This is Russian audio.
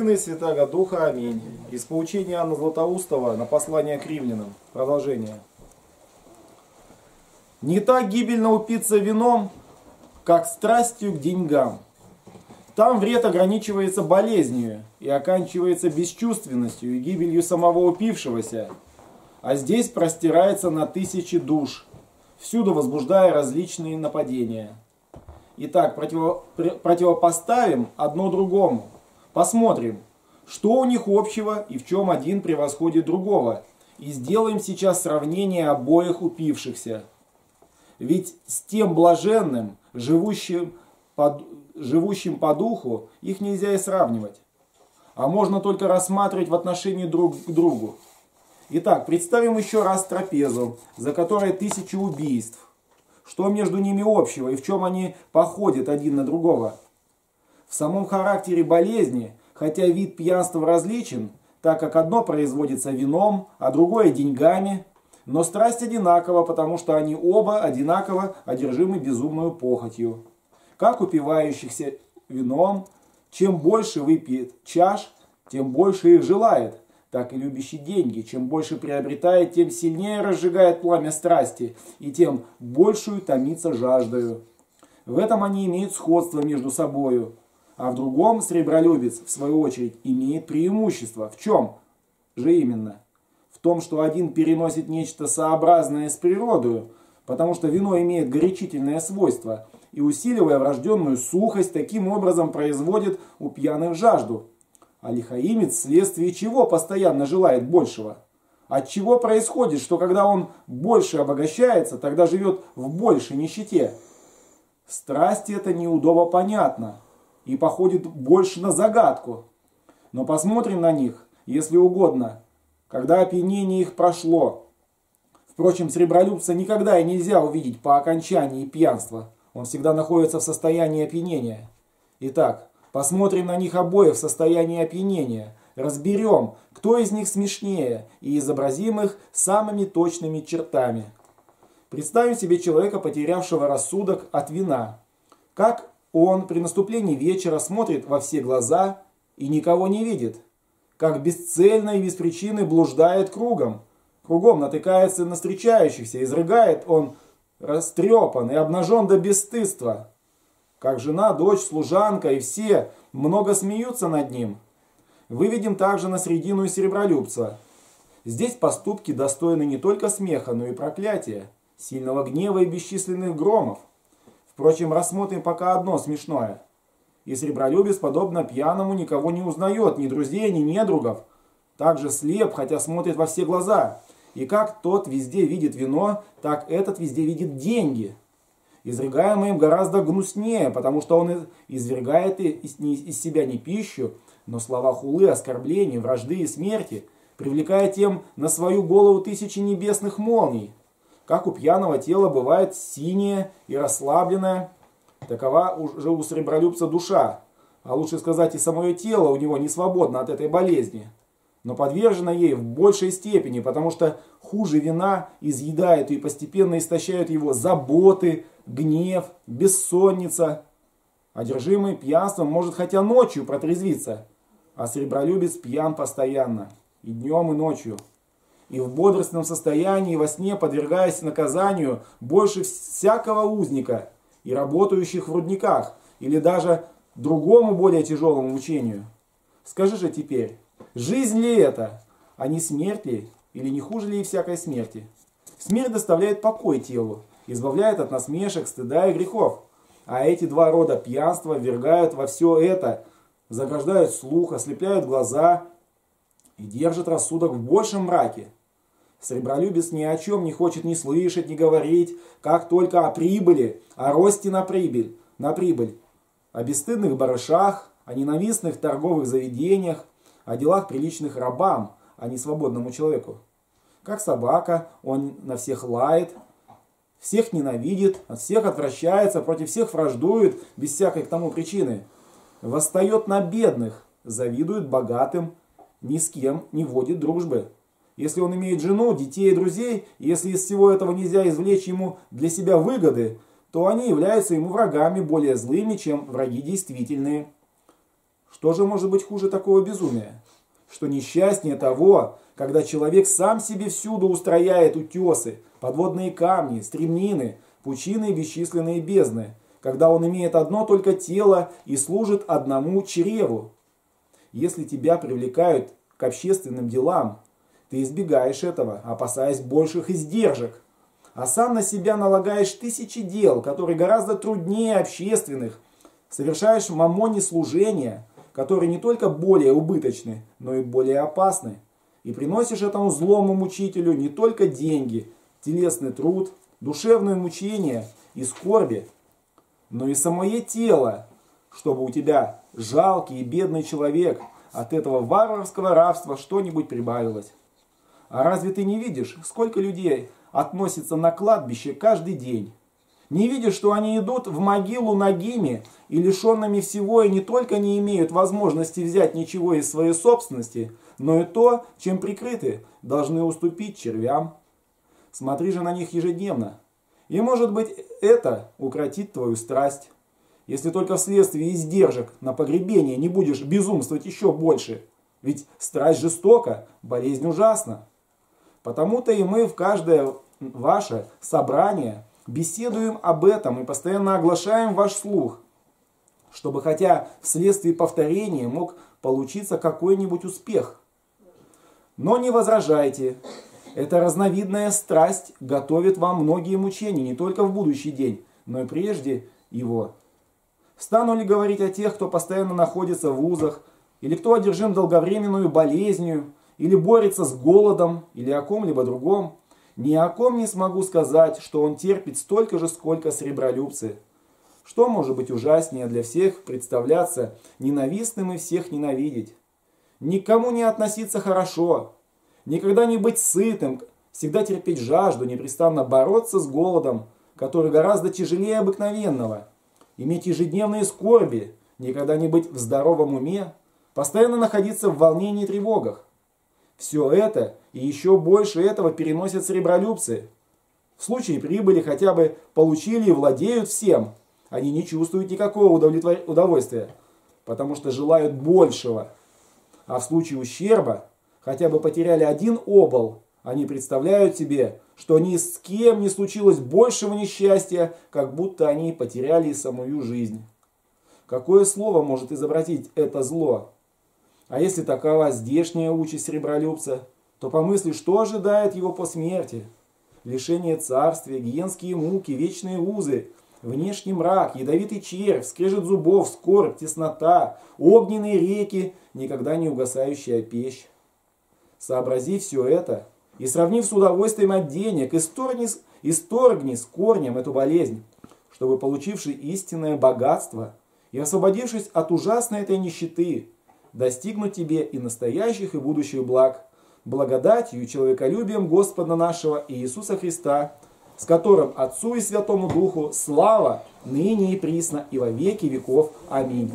Сына и Святаго Духа. Аминь. Из поучения Анны Златоустого на послание к Римлянам. Продолжение. Не так гибельно упиться вином, как страстью к деньгам. Там вред ограничивается болезнью и оканчивается бесчувственностью и гибелью самого упившегося, а здесь простирается на тысячи душ, всюду возбуждая различные нападения. Итак, противопоставим одно другому. Посмотрим, что у них общего и в чем один превосходит другого, и сделаем сейчас сравнение обоих упившихся. Ведь с тем блаженным, живущим по духу, их нельзя и сравнивать, а можно только рассматривать в отношении друг к другу. Итак, представим еще раз трапезу, за которой 1000 убийств. Что между ними общего и в чем они походят один на другого? В самом характере болезни, хотя вид пьянства различен, так как одно производится вином, а другое деньгами, но страсть одинакова, потому что они оба одинаково одержимы безумной похотью. Как упивающихся вином, чем больше выпьет чаш, тем больше их желает, так и любящий деньги, чем больше приобретает, тем сильнее разжигает пламя страсти и тем большую томится жаждою. В этом они имеют сходство между собою. А в другом сребролюбец, в свою очередь, имеет преимущество. В чем же именно? В том, что один переносит нечто сообразное с природою, потому что вино имеет горячительное свойство, и, усиливая врожденную сухость, таким образом производит у пьяных жажду. А лихоимец вследствие чего постоянно желает большего? Отчего происходит, что когда он больше обогащается, тогда живет в большей нищете? Страсть это неудобно понятно и походит больше на загадку. Но посмотрим на них, если угодно, когда опьянение их прошло. Впрочем, сребролюбца никогда и нельзя увидеть по окончании пьянства. Он всегда находится в состоянии опьянения. Итак, посмотрим на них обоих в состоянии опьянения. Разберем, кто из них смешнее, и изобразим их самыми точными чертами. Представим себе человека, потерявшего рассудок от вина. Как он при наступлении вечера смотрит во все глаза и никого не видит, как бесцельно и без причины блуждает кругом натыкается на встречающихся, изрыгает он растрепан и обнажен до бесстыдства, как жена, дочь, служанка и все много смеются над ним. Выведем также на средину и серебролюбца. Здесь поступки достойны не только смеха, но и проклятия, сильного гнева и бесчисленных громов. Впрочем, рассмотрим пока одно смешное. И сребролюбец, подобно пьяному, никого не узнает, ни друзей, ни недругов. Также слеп, хотя смотрит во все глаза. И как тот везде видит вино, так этот везде видит деньги. Изрыгаемое им гораздо гнуснее, потому что он извергает из себя не пищу, но слова хулы, оскорблений, вражды и смерти, привлекая тем на свою голову тысячи небесных молний. Как у пьяного тела бывает синее и расслабленное, такова уже у сребролюбца душа, а лучше сказать и самое тело у него не свободно от этой болезни, но подвержено ей в большей степени, потому что хуже вина изъедают и постепенно истощают его заботы, гнев, бессонница. Одержимый пьянством может хотя ночью протрезвиться, а сребролюбец пьян постоянно, и днем, и ночью. И в бодростном состоянии во сне, подвергаясь наказанию, больше всякого узника и работающих в рудниках, или даже другому более тяжелому мучению. Скажи же теперь, жизнь ли это, а не смерть ли, или не хуже ли и всякой смерти? Смерть доставляет покой телу, избавляет от насмешек, стыда и грехов, а эти два рода пьянства ввергают во все это, заграждают слух, ослепляют глаза и держит рассудок в большем мраке. Сребролюбец ни о чем не хочет ни слышать, ни говорить, как только о прибыли, о росте на прибыль, о бесстыдных барышах, о ненавистных торговых заведениях, о делах приличных рабам, а не свободному человеку. Как собака, он на всех лает, всех ненавидит, от всех отвращается, против всех враждует, без всякой к тому причины. Восстает на бедных, завидует богатым, ни с кем не водит дружбы. Если он имеет жену, детей и друзей, если из всего этого нельзя извлечь ему для себя выгоды, то они являются ему врагами более злыми, чем враги действительные. Что же может быть хуже такого безумия? Что несчастнее того, когда человек сам себе всюду устрояет утесы, подводные камни, стремнины, пучины и бесчисленные бездны, когда он имеет одно только тело и служит одному чреву. Если тебя привлекают к общественным делам, ты избегаешь этого, опасаясь больших издержек, а сам на себя налагаешь тысячи дел, которые гораздо труднее общественных, совершаешь мамоне служения, которые не только более убыточны, но и более опасны, и приносишь этому злому мучителю не только деньги, телесный труд, душевное мучение и скорби, но и самое тело, чтобы у тебя, жалкий и бедный человек, от этого варварского рабства что-нибудь прибавилось. А разве ты не видишь, сколько людей относится на кладбище каждый день? Не видишь, что они идут в могилу нагими и лишенными всего, и не только не имеют возможности взять ничего из своей собственности, но и то, чем прикрыты, должны уступить червям. Смотри же на них ежедневно, и, может быть, это укротит твою страсть. Если только вследствие издержек на погребение не будешь безумствовать еще больше, ведь страсть жестока, болезнь ужасна. Потому-то и мы в каждое ваше собрание беседуем об этом и постоянно оглашаем ваш слух, чтобы хотя вследствие повторения мог получиться какой-нибудь успех. Но не возражайте, эта разновидная страсть готовит вам многие мучения не только в будущий день, но и прежде его. Стану ли говорить о тех, кто постоянно находится в узах, или кто одержим долговременную болезнью, или борется с голодом, или о ком-либо другом? Ни о ком не смогу сказать, что он терпит столько же, сколько сребролюбцы. Что может быть ужаснее для всех представляться ненавистным и всех ненавидеть? Никому не относиться хорошо, никогда не быть сытым, всегда терпеть жажду, непрестанно бороться с голодом, который гораздо тяжелее обыкновенного, иметь ежедневные скорби, никогда не быть в здоровом уме, постоянно находиться в волнении и тревогах. Все это и еще больше этого переносят сребролюбцы. В случае прибыли хотя бы получили и владеют всем. Они не чувствуют никакого удовольствия, потому что желают большего. А в случае ущерба хотя бы потеряли один обол, они представляют себе, что ни с кем не случилось большего несчастья, как будто они потеряли самую жизнь. Какое слово может изобразить это зло? А если такова здешняя участь сребролюбца, то помысли, что ожидает его по смерти? Лишение царствия, гиенские муки, вечные узы, внешний мрак, ядовитый червь, скрежет зубов, скорбь, теснота, огненные реки, никогда не угасающая печь. Сообразив все это и сравнив с удовольствием от денег, исторгни с корнем эту болезнь, чтобы, получивший истинное богатство и освободившись от ужасной этой нищеты, достигнуть тебе и настоящих, и будущих благ, благодатью и человеколюбием Господа нашего Иисуса Христа, с которым Отцу и Святому Духу слава ныне и присно и во веки веков. Аминь.